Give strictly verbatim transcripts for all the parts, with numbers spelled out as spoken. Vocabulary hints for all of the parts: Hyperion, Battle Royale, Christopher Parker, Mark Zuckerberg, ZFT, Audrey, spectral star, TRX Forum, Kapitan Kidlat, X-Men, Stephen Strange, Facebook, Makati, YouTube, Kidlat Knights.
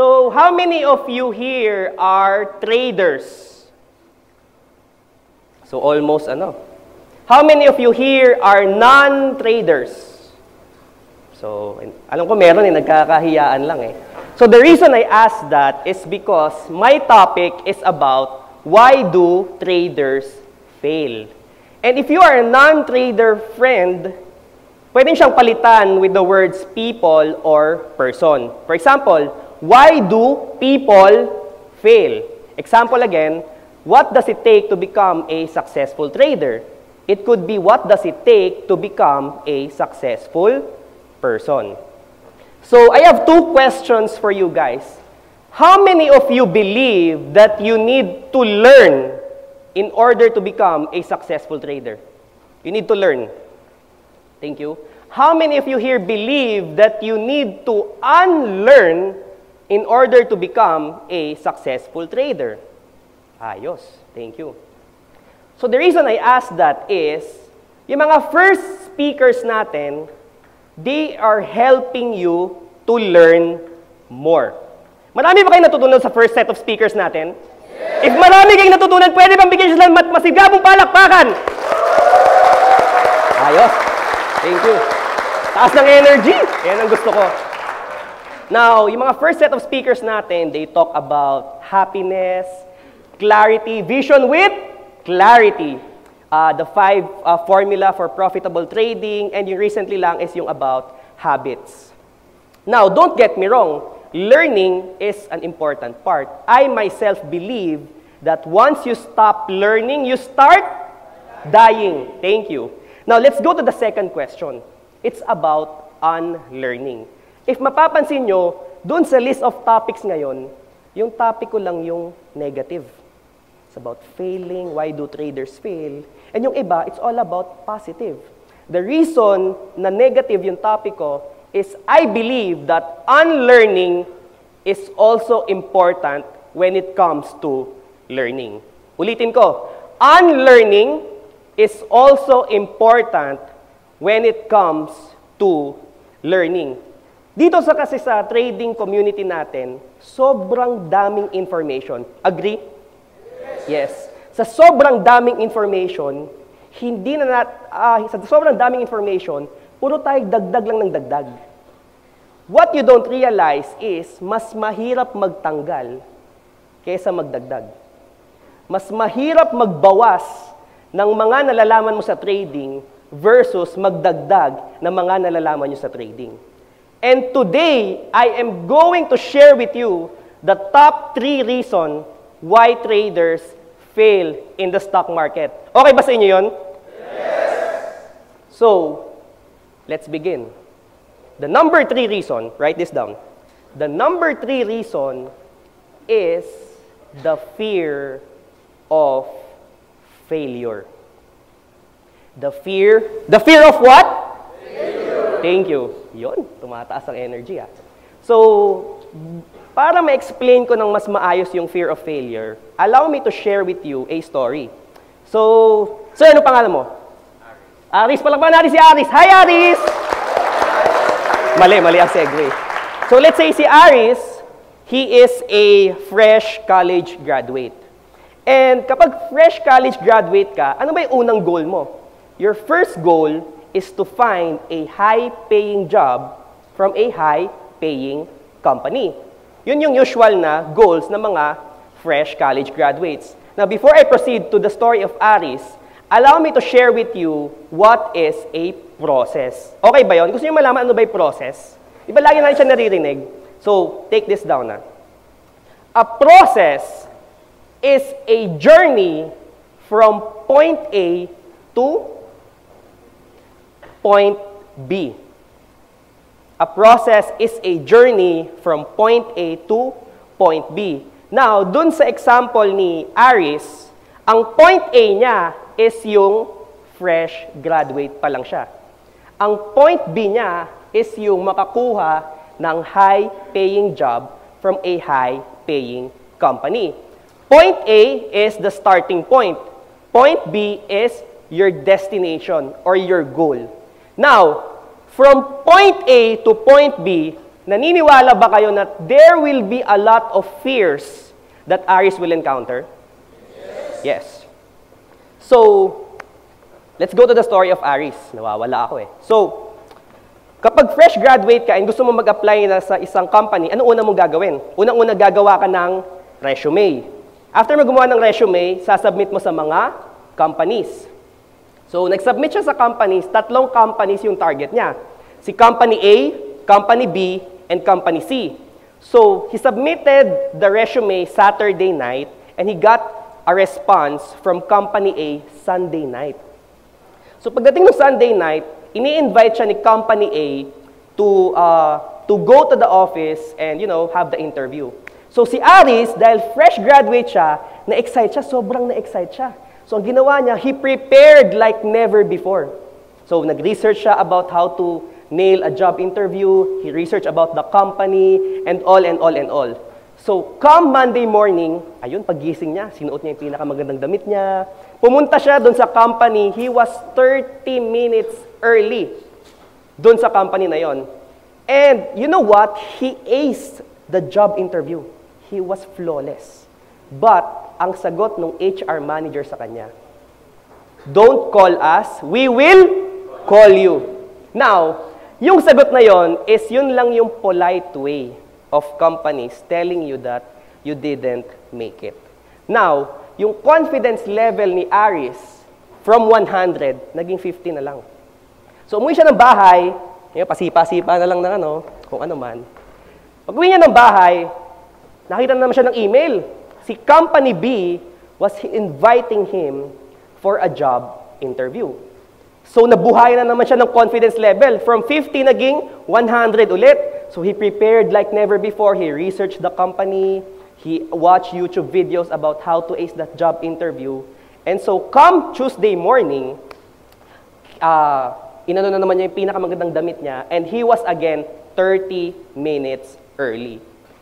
So how many of you here are traders? So almost ano. How many of you here are non-traders? So, alam ko meron eh, nagkakahiyaan lang eh. So the reason I ask that is because my topic is about why do traders fail? And if you are a non-trader friend, pwedeng siyang palitan with the words people or person. For example, why do people fail? Example again, what does it take to become a successful trader? It could be what does it take to become a successful trader? person. So I have two questions for you guys. How many of you believe that you need to learn in order to become a successful trader? You need to learn. Thank you. How many of you here believe that you need to unlearn in order to become a successful trader? Ayos. Thank you. So the reason I ask that is, yung mga first speakers natin, they are helping you to learn more. Marami ba kayong natutunan sa first set of speakers natin? Yeah. If marami kayong natutunan, pwede bang bigyan sila ng masigabong palakpakan? Ayos. Thank you. Taas ng energy. Yan ang gusto ko. Now, yung mga first set of speakers natin, they talk about happiness, clarity, vision with clarity. Uh, the five uh, formula for profitable trading, and yung recently lang is yung about habits. Now, don't get me wrong, learning is an important part. I myself believe that once you stop learning, you start dying. Thank you. Now, let's go to the second question. It's about unlearning. If mapapansin nyo, dun sa list of topics ngayon, yung topic ko lang yung negative. It's about failing, why do traders fail? And yung iba, it's all about positive. The reason na negative yung topic ko is I believe that unlearning is also important when it comes to learning. Ulitin ko, unlearning is also important when it comes to learning. Dito sa kasi sa trading community natin, sobrang daming information. Agree? Yes. Sa sobrang daming information, hindi na nat, uh, sa sobrang daming information, puro tayo dagdag lang ng dagdag. What you don't realize is, mas mahirap magtanggal kaysa magdagdag. Mas mahirap magbawas ng mga nalalaman mo sa trading versus magdagdag ng mga nalalaman nyo sa trading. And today, I am going to share with you the top three reasons why traders fail in the stock market. Okay ba sa inyo yun? Yes! So, let's begin. The number three reason, write this down. The number three reason is the fear of failure. The fear, the fear of what? Failure. Thank you. Yun, tumataas ang energy ah. So, para ma-explain ko ng mas maayos yung fear of failure, allow me to share with you a story. So, so ano pangalan mo? Aris. Aris, palakpakan natin si Aris. Hi, Aris! Mali, mali ang segue. So, let's say si Aris, he is a fresh college graduate. And kapag fresh college graduate ka, ano ba yung unang goal mo? Your first goal is to find a high-paying job from a high-paying company. Yun yung usual na goals ng mga fresh college graduates. Now, before I proceed to the story of Aris, allow me to share with you what is a process. Okay ba yun? Gusto nyo malaman ano ba yung process? Iba lagi natin siya naririnig. So, take this down na. A process is a journey from point A to point B. A process is a journey from point A to point B. Now, dun sa example ni Aris, ang point A niya is yung fresh graduate pa lang siya. Ang point B niya is yung makakuha ng high-paying job from a high-paying company. Point A is the starting point. Point B is your destination or your goal. Now, from point A to point B, Naniniwala ba kayo na there will be a lot of fears that Aries will encounter? Yes. Yes. So, let's go to the story of Aries. Nawawala ako eh. So, kapag fresh graduate ka and gusto mo mag-apply na sa isang company, ano una mong gagawin? Unang-una gagawa ka ng resume. After magumawa ng resume, sasubmit mo sa mga companies. So, nag-submit siya sa companies, tatlong companies yung target niya. Si Company A, Company B, and Company C. So, he submitted the resume Saturday night and he got a response from Company A Sunday night. So, pagdating ng Sunday night, ini-invite siya ni Company A to, uh, to go to the office and, you know, have the interview. So si Aries, dahil fresh graduate siya, na-excite siya, sobrang na-excite siya. So ang ginawa niya, he prepared like never before. So nag-research siya about how to nail a job interview, he researched about the company, and all and all and all. So come Monday morning, ayun, paggising niya, sinuot niya yung pinakamagandang damit niya, pumunta siya doon sa company, he was thirty minutes early doon sa company na yon. And you know what? He aced the job interview. He was flawless. But ang sagot ng H R manager sa kanya, "Don't call us, we will call you." Now, yung sagot na yon is yun lang yung polite way of companies telling you that you didn't make it. Now, yung confidence level ni Aries from one hundred, naging fifty na lang. So, umuwi siya ng bahay, pasipa-sipa na lang ng ano, kung ano man. Pag uwi niya ng bahay, nakita na naman siya ng email. Si Company B was inviting him for a job interview. So, nabuhay na naman siya ng confidence level. From fifty, naging one hundred ulit. So, he prepared like never before. He researched the company. He watched YouTube videos about how to ace that job interview. And so, come Tuesday morning, ah, uh, inano na naman niya yung pinakamagandang damit niya, and he was again thirty minutes early.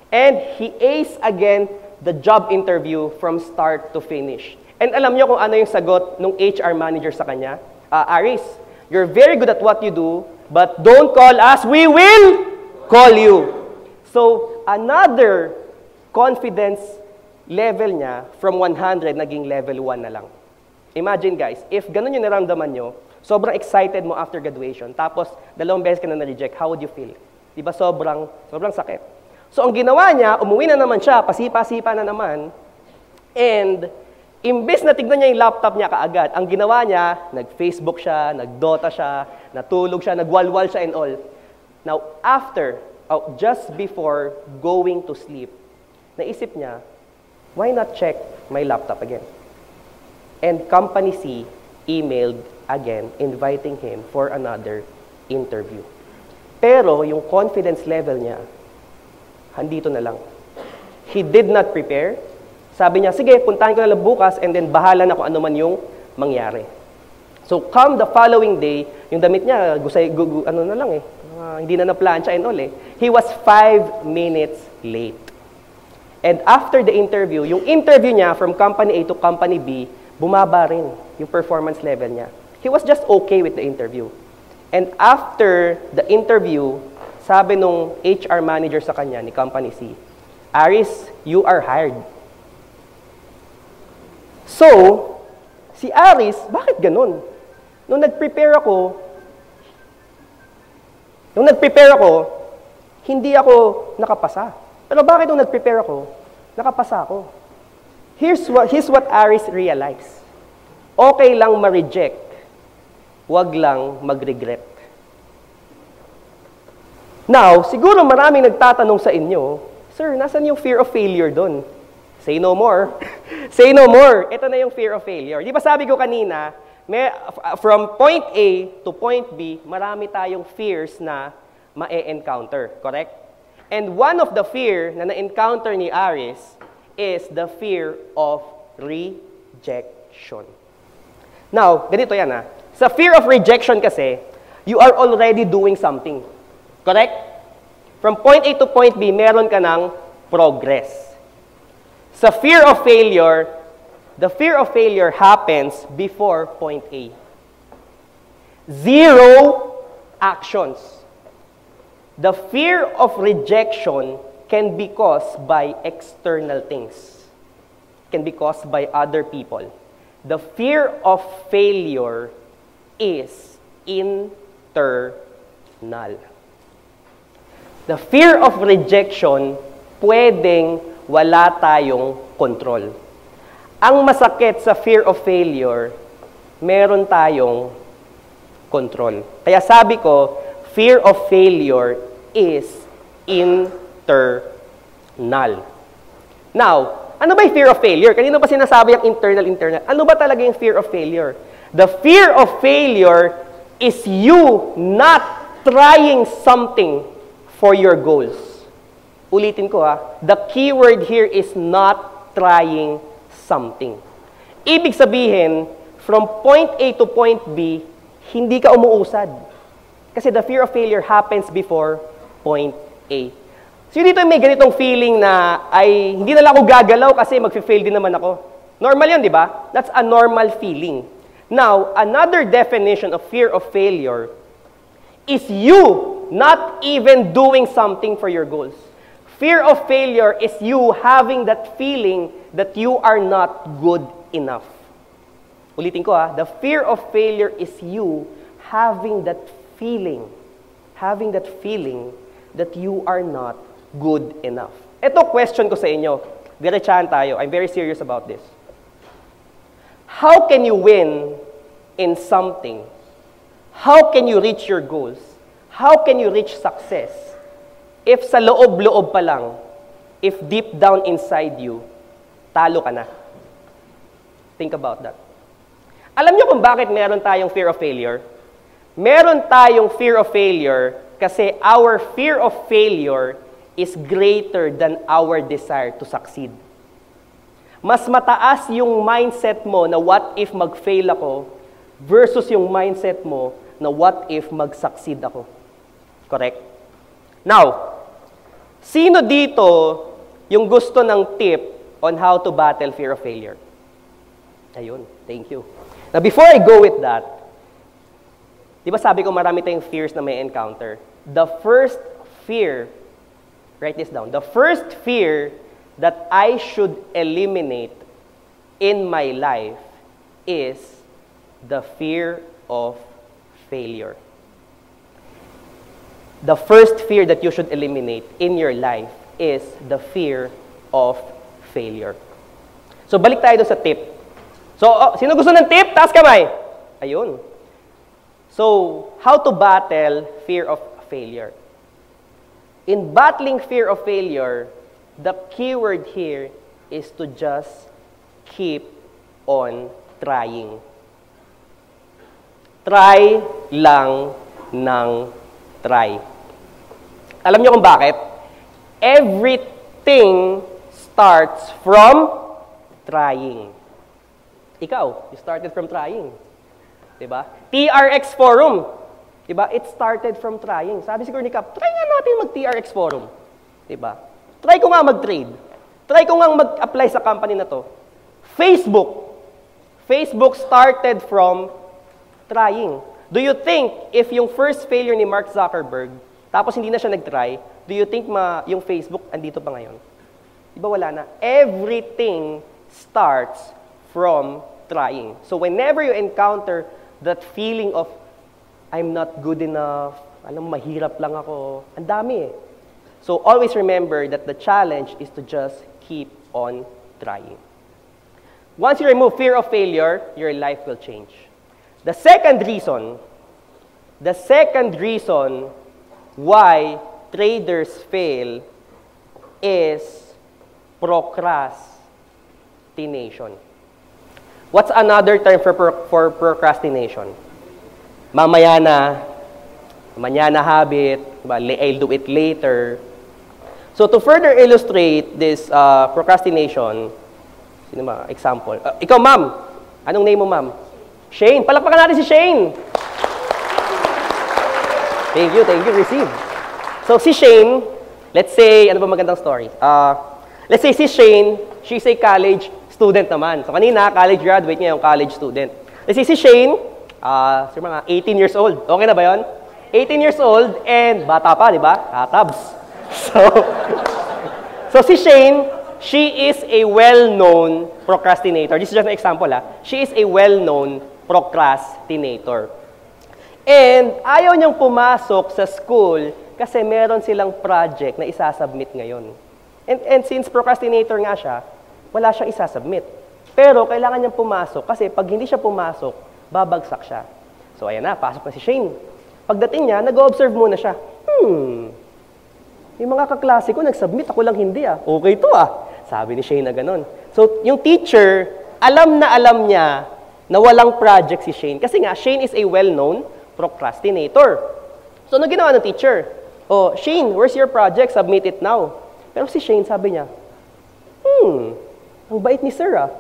And he aced again the job interview from start to finish. And alam niyo kung ano yung sagot ng H R manager sa kanya? Uh, Aries, you're very good at what you do, but don't call us, we will call you. So, another confidence level niya from one hundred naging level one na lang. Imagine guys, if ganun yung naramdaman niyo, sobrang excited mo after graduation, tapos dalawang beses ka na na-reject, how would you feel? Diba sobrang, sobrang sakit. So ang ginawa niya, umuwi na naman siya, pasipa-sipa na naman, and imbes na tignan niya yung laptop niya kaagad, ang ginawa niya, nag-Facebook siya, nag-Dota siya, natulog siya, nagwalwal siya and all. Now, after, oh, just before going to sleep, naisip niya, why not check my laptop again? And Company C emailed again, inviting him for another interview. Pero yung confidence level niya, handito na lang. He did not prepare. Sabi niya, sige, puntahan ko na lang bukas and then bahala na kung ano man yung mangyari. So come the following day, yung damit niya, gusay, gu, gu, ano na lang eh, uh, hindi na na-plancha and all eh. He was five minutes late. And after the interview, yung interview niya from Company A to Company B, bumaba rin yung performance level niya. He was just okay with the interview. And after the interview, sabi nung H R manager sa kanya, ni Company C, Aries, you are hired. So, si Aries, bakit ganun? Nung nag-prepare ako, nung nag-prepare ako, hindi ako nakapasa. Pero bakit nung nag-prepare ako, nakapasa ako? Here's what, here's what Aries realized. Okay lang ma-reject. Huwag lang mag-regret. Now, siguro maraming nagtatanong sa inyo, sir, nasan yung fear of failure doon? Say no more. Say no more. Ito na yung fear of failure. Di ba sabi ko kanina, may, from point A to point B, marami tayong fears na ma-encounter. Correct? And one of the fear na na-encounter ni Aries is the fear of rejection. Now, ganito yan ha. Sa fear of rejection kasi, you are already doing something. Correct? From point A to point B, meron ka ng progress. Sa fear of failure, the fear of failure happens before point A. Zero actions. The fear of rejection can be caused by external things. Can be caused by other people. The fear of failure is internal. The fear of rejection, pwedeng wala tayong control. Ang masakit sa fear of failure, meron tayong control. Kaya sabi ko, fear of failure is internal. Now, ano ba yung fear of failure? Kanino ba sinasabi yung internal, internal? Ano ba talaga yung fear of failure? The fear of failure is you not trying something for your goals. Ulitin ko ha, the key word here is not trying something. Ibig sabihin, from point A to point B, hindi ka umuusad. Kasi the fear of failure happens before point A. So dito may ganitong feeling na, ay, hindi na lang ako gagalaw kasi mag-fail din naman ako. Normal yun, di ba? That's a normal feeling. Now, another definition of fear of failure is you not even doing something for your goals. Fear of failure is you having that feeling that you are not good enough. Ulitin ko ha, the fear of failure is you having that feeling, having that feeling that you are not good enough. Ito question ko sa inyo, diretsahan tayo, I'm very serious about this. How can you win in something? How can you reach your goals? How can you reach success? If sa loob-loob pa lang, if deep down inside you, talo ka na. Think about that. Alam niyo kung bakit meron tayong fear of failure? Meron tayong fear of failure kasi our fear of failure is greater than our desire to succeed. Mas mataas yung mindset mo na what if mag-fail ako versus yung mindset mo na what if mag-succeed ako. Correct? Now, sino dito yung gusto ng tip on how to battle fear of failure? Ayun, thank you. Now, before I go with that, di ba sabi ko marami tayong fears na may encounter? The first fear, write this down, the first fear that I should eliminate in my life is the fear of failure. The first fear that you should eliminate in your life is the fear of failure. So, balik tayo sa tip. So, oh, sino gusto ng tip? Taas kamay. Ayun. So, how to battle fear of failure. In battling fear of failure, the key word here is to just keep on trying. Try lang ng try. Alam niyo kung bakit? Everything starts from trying. Ikaw, you started from trying. Diba? T R X Forum. Diba? It started from trying. Sabi siguro ni Kap, try nga natin mag-T R X Forum. Diba? Try ko nga mag-trade. Try ko nga mag-apply sa company na to. Facebook. Facebook started from trying. Do you think if yung first failure ni Mark Zuckerberg, tapos hindi na siya nag-try, do you think ma yung Facebook andito pa ngayon? Diba wala na? Everything starts from trying. So whenever you encounter that feeling of, I'm not good enough, alam mo, mahirap lang ako, ang dami eh. So always remember that the challenge is to just keep on trying. Once you remove fear of failure, your life will change. The second reason, the second reason why traders fail is procrastination. What's another term for, for procrastination? Mamaya na, manyana habit, I'll do it later. So to further illustrate this uh, procrastination, sino ba? Example. Uh, ikaw, ma'am. Anong name mo, ma'am? Shane. Palakpakan natin si Shane. Thank you, thank you. Receive. So si Shane, let's say, ano ba magandang story? Uh, let's say si Shane, she's a college student naman. So kanina, college graduate niya yung college student. Let's say si Shane, uh, mga eighteen years old. Okay na ba yun? eighteen years old and bata pa, di ba? Katabs. So, so si Shane, she is a well-known procrastinator. This is just an example, ah. She is a well-known procrastinator. And ayaw niyang pumasok sa school kasi meron silang project na isasubmit ngayon. And, and since procrastinator nga siya, wala siyang isasubmit. Pero kailangan niyang pumasok kasi pag hindi siya pumasok, babagsak siya. So ayan na, pasok na si Shane. Pagdating niya, nag-o-observe muna siya. Hmm, yung mga kaklase ko, nag-submit, ako lang hindi ah. Okay to ah. Sabi ni Shane na ganun. So yung teacher, alam na alam niya na walang project si Shane. Kasi nga, Shane is a well-known procrastinator. So, ano ginawa ng teacher? Oh, Shane, where's your project? Submit it now. Pero si Shane, sabi niya, Hmm, ang bait ni sir ah.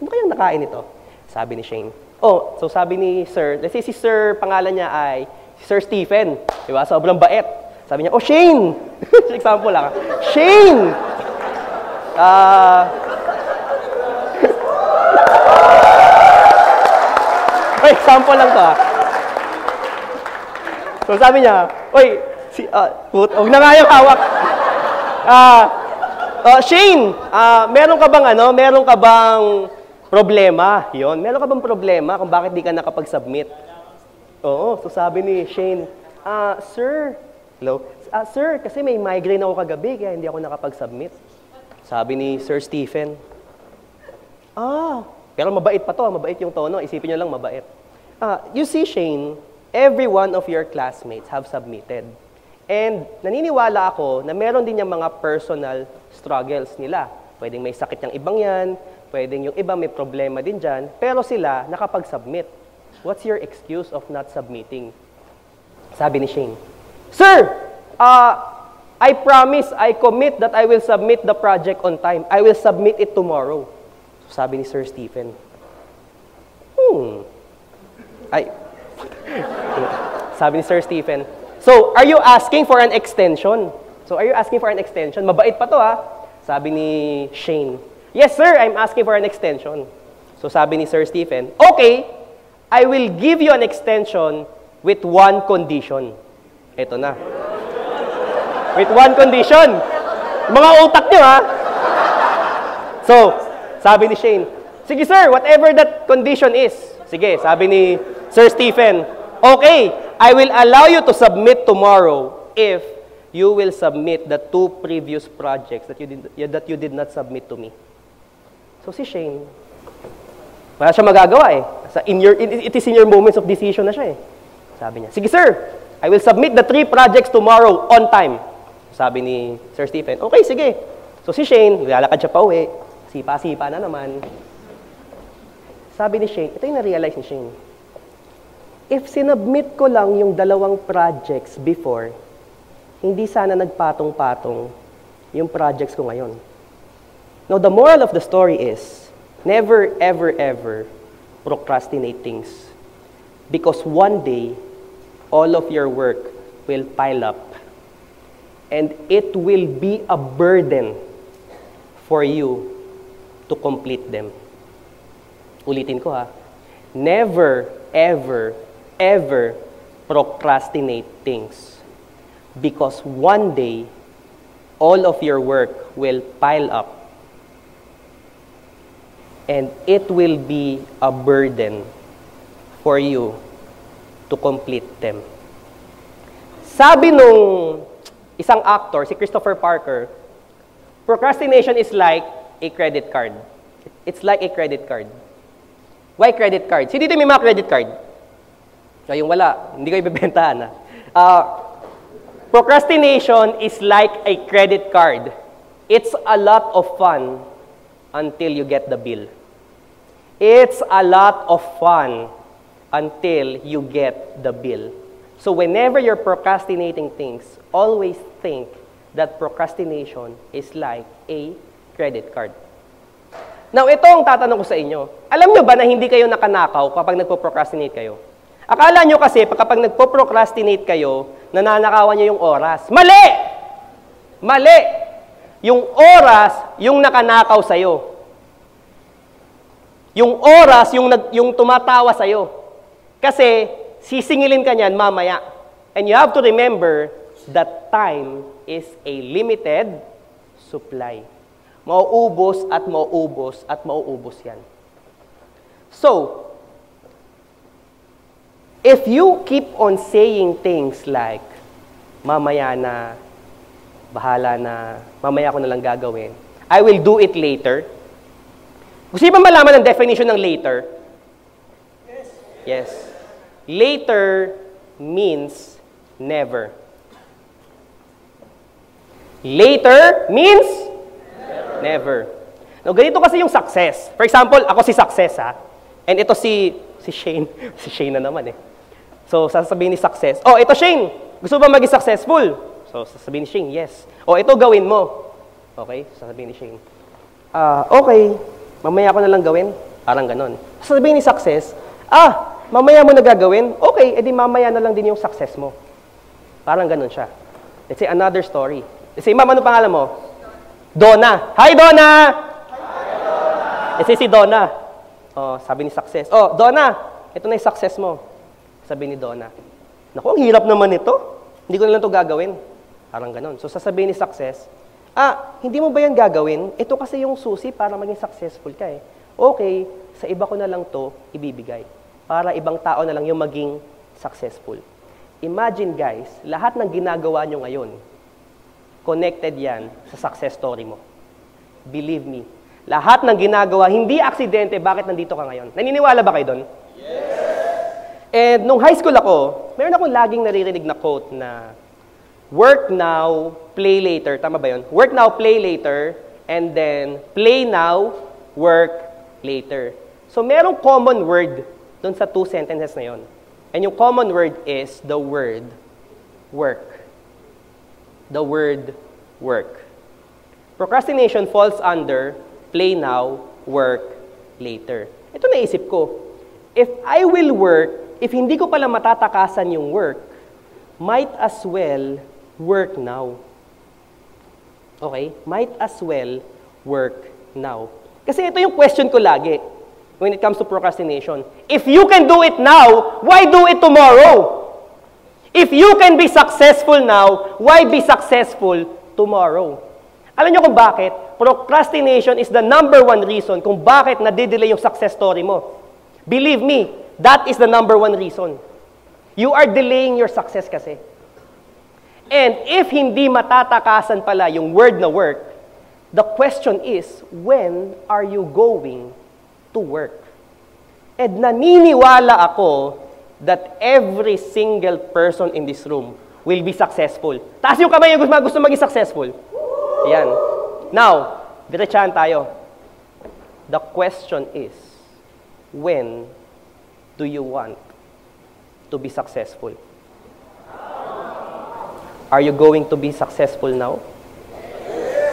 Ano kayang nakain ito? Sabi ni Shane. Oh, so sabi ni sir, let's say si sir, pangalan niya ay si Sir Stephen. Diba? Sobrang bait. Sabi niya, oh, Shane! Example lang. Shane! Ah... Uh, example lang to ah. So sabi niya, oy, si, uh, put, huwag na nga yung hawak. Uh, uh, Shane, uh, meron ka bang ano, meron ka bang problema? Yun, meron ka bang problema kung bakit di ka nakapagsubmit? Oo, so sabi ni Shane, uh, sir, hello, uh, sir, kasi may migraine ako kagabi kaya hindi ako nakapagsubmit. Sabi ni Sir Stephen, ah, pero mabait pa to, mabait yung tono, isipin niyo lang mabait. Uh, you see, Shane, every one of your classmates have submitted. And naniniwala ako na meron din yung mga personal struggles nila. Pwedeng may sakit yung ibang yan, pwedeng yung iba may problema din dyan, pero sila nakapag-submit. What's your excuse of not submitting? Sabi ni Shane, Sir, uh, I promise, I commit that I will submit the project on time. I will submit it tomorrow. So, sabi ni Sir Stephen, Hmm, ay... Sabi ni Sir Stephen, so, are you asking for an extension? So, are you asking for an extension? Mabait pa to, ha? Sabi ni Shane, yes, sir, I'm asking for an extension. So, sabi ni Sir Stephen, okay, I will give you an extension with one condition. Eto na. With one condition. Mga utak nyo, ha? So, sabi ni Shane, sige, sir, whatever that condition is. Sige, sabi ni Sir Stephen, okay, I will allow you to submit tomorrow if you will submit the two previous projects that you did, that you did not submit to me. So si Shane, wala siya magagawa eh. Sa in your, it, it is in your moments of decision na siya eh. Sabi niya, sige sir, I will submit the three projects tomorrow on time. Sabi ni Sir Stephen, okay, sige. So si Shane, lalakad siya pa uwi. Sipa-sipa na naman. Sabi ni Shane, ito yung na-realize ni Shane. If sinubmit ko lang yung dalawang projects before, hindi sana nagpatong-patong yung projects ko ngayon. Now, the moral of the story is, never, ever, ever procrastinate things. Because one day, all of your work will pile up. And it will be a burden for you to complete them. Ulitin ko ha. Never, ever, ever procrastinate things because one day all of your work will pile up and it will be a burden for you to complete them. Sabi nung isang actor, si Christopher Parker, procrastination is like a credit card. It's like a credit card. Why credit card? Sino dito may mga credit card? So, yung wala, hindi kayo bibentahan ha. Uh, procrastination is like a credit card. It's a lot of fun until you get the bill. It's a lot of fun until you get the bill. So whenever you're procrastinating things, always think that procrastination is like a credit card. Now, ito ang tatanong ko sa inyo. Alam nyo ba na hindi kayo nakanakaw kapag nagpo-procrastinate kayo? Akala nyo kasi kapag nagpo-procrastinate kayo, nananakawan nyo yung oras. Mali! Mali! Yung oras, yung nakanakaw sa'yo. Yung oras, yung, yung tumatawa sa'yo. Kasi, Sisingilin ka niyan mamaya. And you have to remember that time is a limited supply. Mauubos at mauubos at mauubos yan. So, if you keep on saying things like, mamaya na, bahala na, mamaya ko na lang gagawin, I will do it later. Gusto niyo ba malaman ang definition ng later? Yes. Yes. Later means never. Later means never. never. Now, ganito kasi yung success. For example, ako si Success, ha? And ito si, si Shane. Si Shane na naman, eh. So, sasabihin ni Success, oh, ito Shane, gusto ba maging successful? So, sasabihin ni Shane, yes. Oh, ito gawin mo. Okay, sasabihin ni Shane, ah, uh, okay, mamaya ko na lang gawin. Parang ganon. Sasabihin ni Success, ah, mamaya mo na gagawin? Okay, edi mamaya na lang din yung success mo. Parang ganun siya. Let's say another story. Let's say, ma'am, ano pangalan mo? Donna. Hi, Donna! Hi, Donna! Let's say si Donna. Oh, sabi ni Success, oh, Donna, ito na yung success mo. Sabi ni Donna, naku, ang hirap naman ito. Hindi ko na lang ito gagawin. Parang ganun. So, sasabihin ni Success, ah, hindi mo ba yan gagawin? Ito kasi yung susi para maging successful ka, eh. Okay, sa iba ko na lang to ibibigay. Para ibang tao na lang yung maging successful. Imagine guys, lahat ng ginagawa nyo ngayon, connected yan sa success story mo. Believe me, lahat ng ginagawa, hindi aksidente, bakit nandito ka ngayon? Naniniwala ba kayo doon? Yes! And nung high school ako, meron akong laging naririnig na quote na, work now, play later. Tama ba yun? Work now, play later, and then play now, work later. So merong common word doon sa two sentences na yun. And yung common word is the word work. The word work. Procrastination falls under play now, work later. Ito naisip ko. If I will work, if hindi ko pala matatakasan yung work, might as well work now. Okay? Might as well work now. Kasi ito yung question ko lagi. When it comes to procrastination. If you can do it now, why do it tomorrow? If you can be successful now, why be successful tomorrow? Alam nyo kung bakit? Procrastination is the number one reason kung bakit nadidelay yung success story mo. Believe me, that is the number one reason. You are delaying your success kasi. And if hindi matatakasan pala yung word na work, the question is, when are you going to work? And naniniwala ako that every single person in this room will be successful. Taas yung kamay yung gusto maging successful. Ayan. Now, diretsahan tayo. The question is, when do you want to be successful? Are you going to be successful now?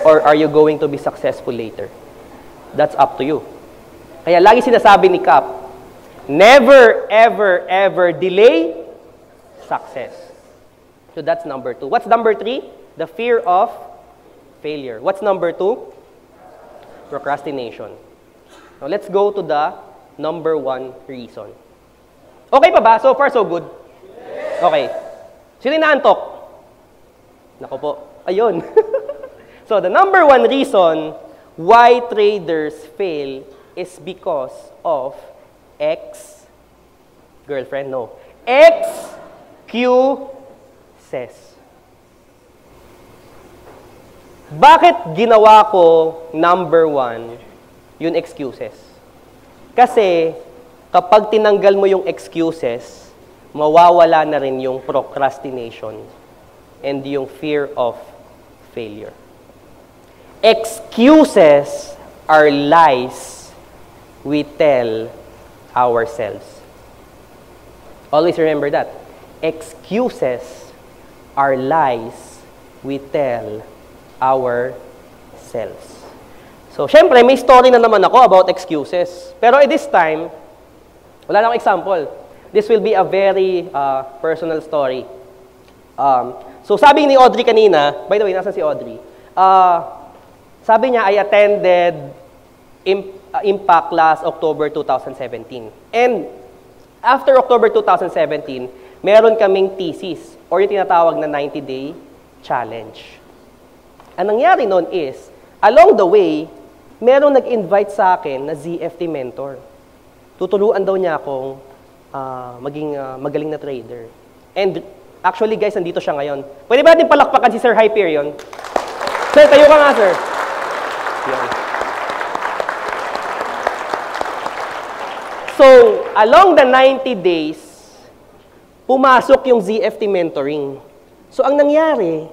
Or are you going to be successful later? That's up to you. Kaya lagi sinasabi ni Cap, never, ever, ever delay success. So that's number two. What's number three? The fear of failure. What's number two? Procrastination. Now let's go to the number one reason. Okay pa ba? So far, so good? Okay. Sino inaantok? Naku po. Ayun. So the number one reason why traders fail is because of ex-girlfriend, no. Excuses. Bakit ginawa ko number one yung excuses? Kasi kapag tinanggal mo yung excuses, mawawala na rin yung procrastination and yung fear of failure. Excuses are lies we tell ourselves. Always remember that. Excuses are lies we tell ourselves. So, syempre, may story na naman ako about excuses. Pero at this time, wala na akong example. This will be a very uh, personal story. Um, so, sabi ni Audrey kanina, by the way, nasan si Audrey? Uh, sabi niya, I attended Impact last October two thousand seventeen. And After October two thousand seventeen, meron kaming thesis or yung tinatawag na ninety day challenge. Ang nangyari nun is, along the way, meron nag-invite sa akin na Z F T mentor. Tutuluan daw niya akong uh, maging uh, magaling na trader. And actually guys, nandito siya ngayon. Pwede ba natin palakpakan si Sir Hyperion? Sir, tayo ka nga, sir. Yan. So, along the ninety days, pumasok yung Z F T mentoring. So, ang nangyari,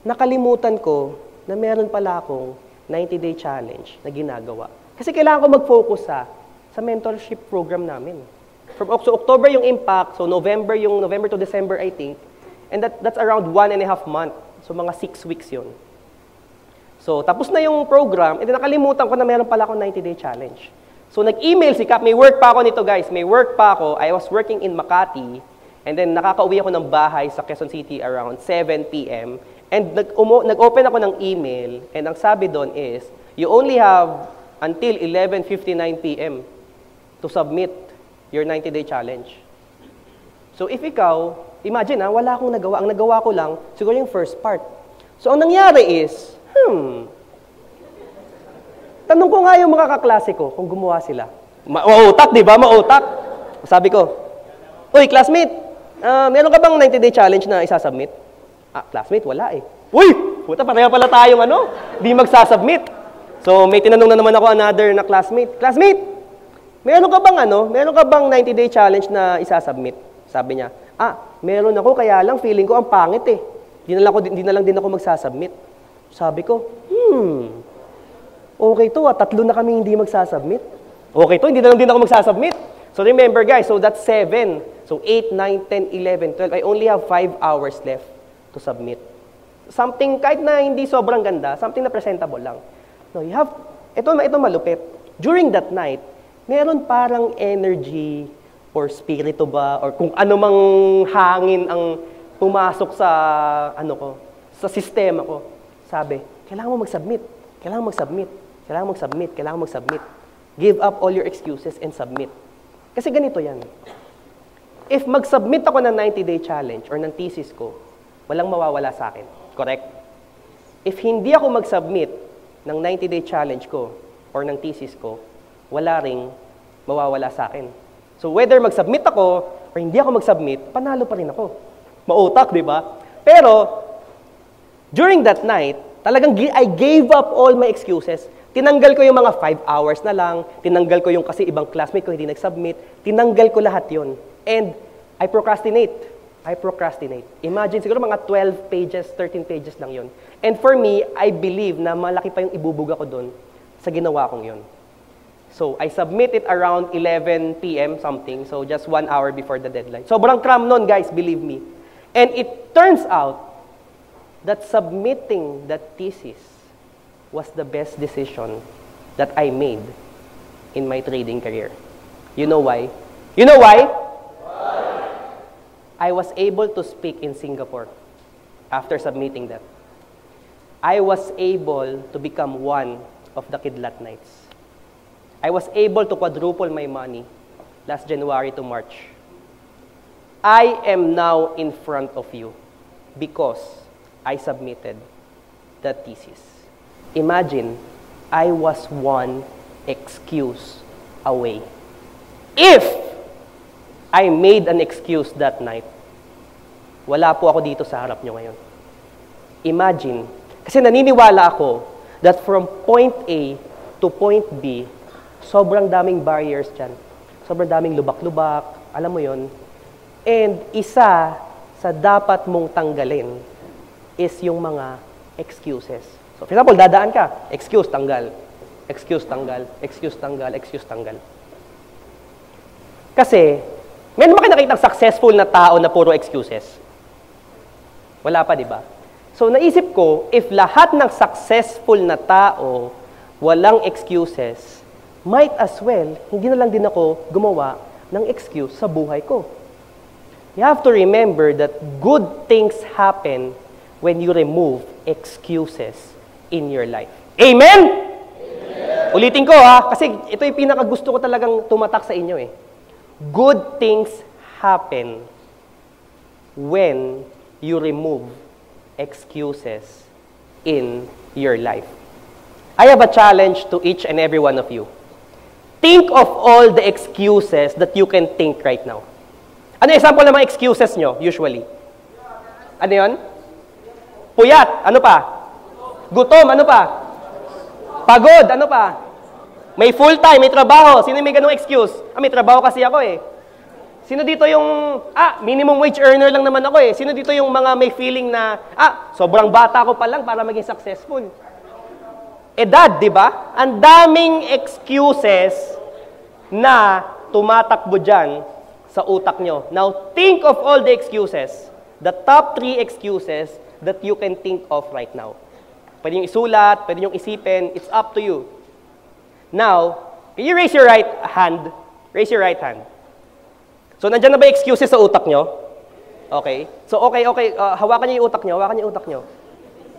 nakalimutan ko na meron pala akong ninety day challenge na ginagawa. Kasi kailangan ko mag-focus sa, sa mentorship program namin. From so October yung impact, so November yung November to December, I think. And that, that's around one and a half month. So, mga six weeks yun. So, tapos na yung program, and then nakalimutan ko na meron pala akong ninety day challenge. So, nag-email si Cap, may work pa ako nito guys, may work pa ako. I was working in Makati, and then nakakauwi ako ng bahay sa Quezon City around seven p m And nag-open ako ng email, and ang sabi doon is, you only have until eleven fifty-nine p m to submit your ninety day challenge. So, if ikaw, imagine ha, wala akong nagawa. Ang nagawa ko lang, siguro yung first part. So, ang nangyari is, Hmm. tanong ko nga yung mga kaklase ko kung gumawa sila. Mautak, di ba? Mautak. Sabi ko, uy, classmate, uh, meron ka bang ninety day challenge na isasubmit? Ah, classmate, wala eh. Uy, puta, pareha pala tayong ano, di magsasubmit. So, may tinanong na naman ako another na classmate. Classmate, meron ka bang ano, meron ka bang ninety day challenge na isasubmit? Sabi niya, ah, meron ako, kaya lang feeling ko ang pangit eh. Di na lang, ko, di na lang din ako magsasubmit. Sabi ko, hmm, okay to, ah, tatlo na kami hindi magsasubmit. Okay to, hindi na lang din ako magsasubmit. So remember guys, so that's seven. So eight, nine, ten, eleven, twelve. I only have five hours left to submit. Something, kahit na hindi sobrang ganda, something na presentable lang. No, you have, ito, ito malupit. During that night, meron parang energy or spirito ba, or kung anumang hangin ang pumasok sa, ano ko, sa sistema ko. Sabi, kailangan mo mag-submit, kailangan mag-submit, kailangan mag-submit, kailangan mag-submit. Give up all your excuses and submit. Kasi ganito yan. If mag-submit ako ng ninety day challenge or ng thesis ko, walang mawawala sa akin. Correct? If hindi ako mag-submit ng ninety day challenge ko or ng thesis ko, wala ring mawawala sa akin. So whether mag-submit ako or hindi ako mag-submit, panalo pa rin ako. Mautak, di ba? Pero, during that night, talagang I gave up all my excuses. Tinanggal ko yung mga five hours na lang, tinanggal ko yung kasi ibang classmate ko hindi nag-submit, tinanggal ko lahat yun. And I procrastinate. I procrastinate. Imagine, siguro mga twelve pages, thirteen pages lang yun. And for me, I believe na malaki pa yung ibubuga ko dun sa ginawa kong yun. So, I submit it around eleven p m something, so just one hour before the deadline. Sobrang cram nun, guys, believe me. And it turns out, that submitting that thesis was the best decision that I made in my trading career. You know why? You know why? Why? I was able to speak in Singapore after submitting that. I was able to become one of the Kidlat Knights. I was able to quadruple my money last January to March. I am now in front of you because I submitted the thesis. Imagine, I was one excuse away. If I made an excuse that night, wala po ako dito sa harap nyo ngayon. Imagine, kasi naniniwala ako that from point A to point B, sobrang daming barriers dyan. Sobrang daming lubak-lubak, alam mo yon. And isa sa dapat mong tanggalin is yung mga excuses. So, for example, dadaan ka, excuse, tanggal. Excuse, tanggal. Excuse, tanggal. Excuse, tanggal. Kasi, may naman nakita ng successful na tao na puro excuses. Wala pa, di ba? So, naisip ko, if lahat ng successful na tao walang excuses, might as well, hindi na lang din ako gumawa ng excuse sa buhay ko. You have to remember that good things happen when you remove excuses in your life. Amen? Amen! Ulitin ko ha, kasi ito yung pinakagusto ko talagang tumatak sa inyo eh. Good things happen when you remove excuses in your life. I have a challenge to each and every one of you. Think of all the excuses that you can think right now. Ano example ng mga excuses nyo, usually? Ano yun? Puyat, ano pa? Gutom, ano pa? Pagod, ano pa? May full time, may trabaho. Sino may ganung excuse? Ah, may trabaho kasi ako eh. Sino dito yung, ah, minimum wage earner lang naman ako eh. Sino dito yung mga may feeling na, ah, sobrang bata ko pa lang para maging successful? Edad, di ba? Ang daming excuses na tumatakbo dyan sa utak nyo. Now, think of all the excuses. The top three excuses that you can think of right now. Pwede nyo isulat, pwede nyo isipin. It's up to you. Now, can you raise your right hand? Raise your right hand. So, nandyan na ba excuses sa utak nyo? Okay. So, okay, okay. Uh, hawakan nyo yung utak nyo. Hawakan nyo yung utak nyo.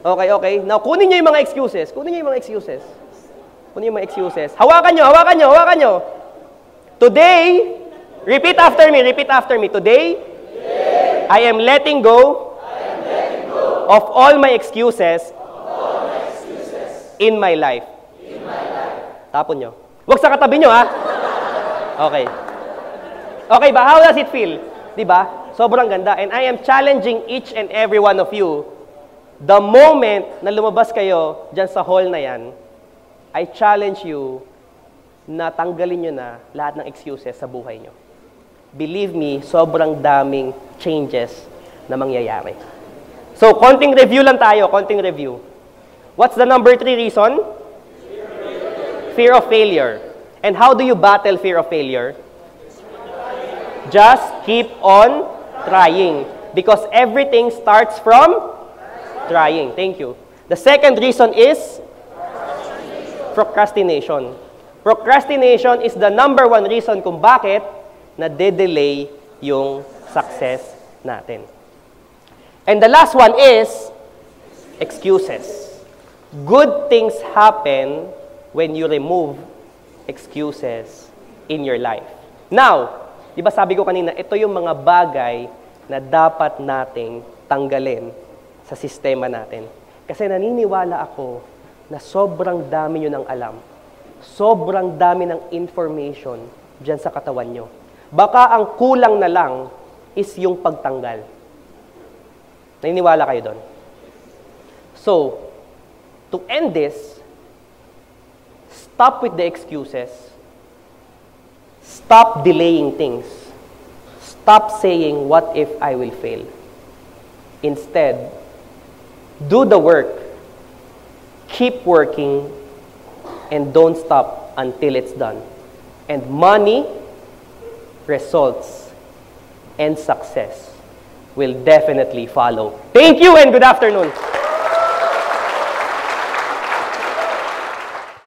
Okay, okay. Now, kunin nyo yung mga excuses. Kunin nyo yung mga excuses. Kunin yung mga excuses. Hawakan nyo, hawakan nyo, hawakan nyo. Today, repeat after me, repeat after me. Today, Today I am letting go, I am letting go of all my excuses, of all my excuses in my life. In my life. Tapon nyo. Huwag sa katabi nyo, ha? Okay. Okay ba? How does it feel? Diba? Sobrang ganda. And I am challenging each and every one of you. The moment na lumabas kayo dyan sa hall na yan, I challenge you na tanggalin nyo na lahat ng excuses sa buhay nyo. Believe me, sobrang daming changes na mangyayari. So, konting review lang tayo, konting review. What's the number three reason? Fear of failure. And how do you battle fear of failure? Just keep on trying. Because everything starts from trying. Thank you. The second reason is procrastination. Procrastination is the number one reason kung bakit na-delay yung success natin. And the last one is excuses. Good things happen when you remove excuses in your life. Now, di ba sabi ko kanina, ito yung mga bagay na dapat nating tanggalin sa sistema natin. Kasi naniniwala ako na sobrang dami nyo ng alam. Sobrang dami ng information dyan sa katawan nyo. Baka ang kulang na lang is yung pagtanggal. Naniniwala kayo doon? So, to end this, stop with the excuses. Stop delaying things. Stop saying, what if I will fail? Instead, do the work, keep working, and don't stop until it's done. And money, results, and success will definitely follow. Thank you and good afternoon.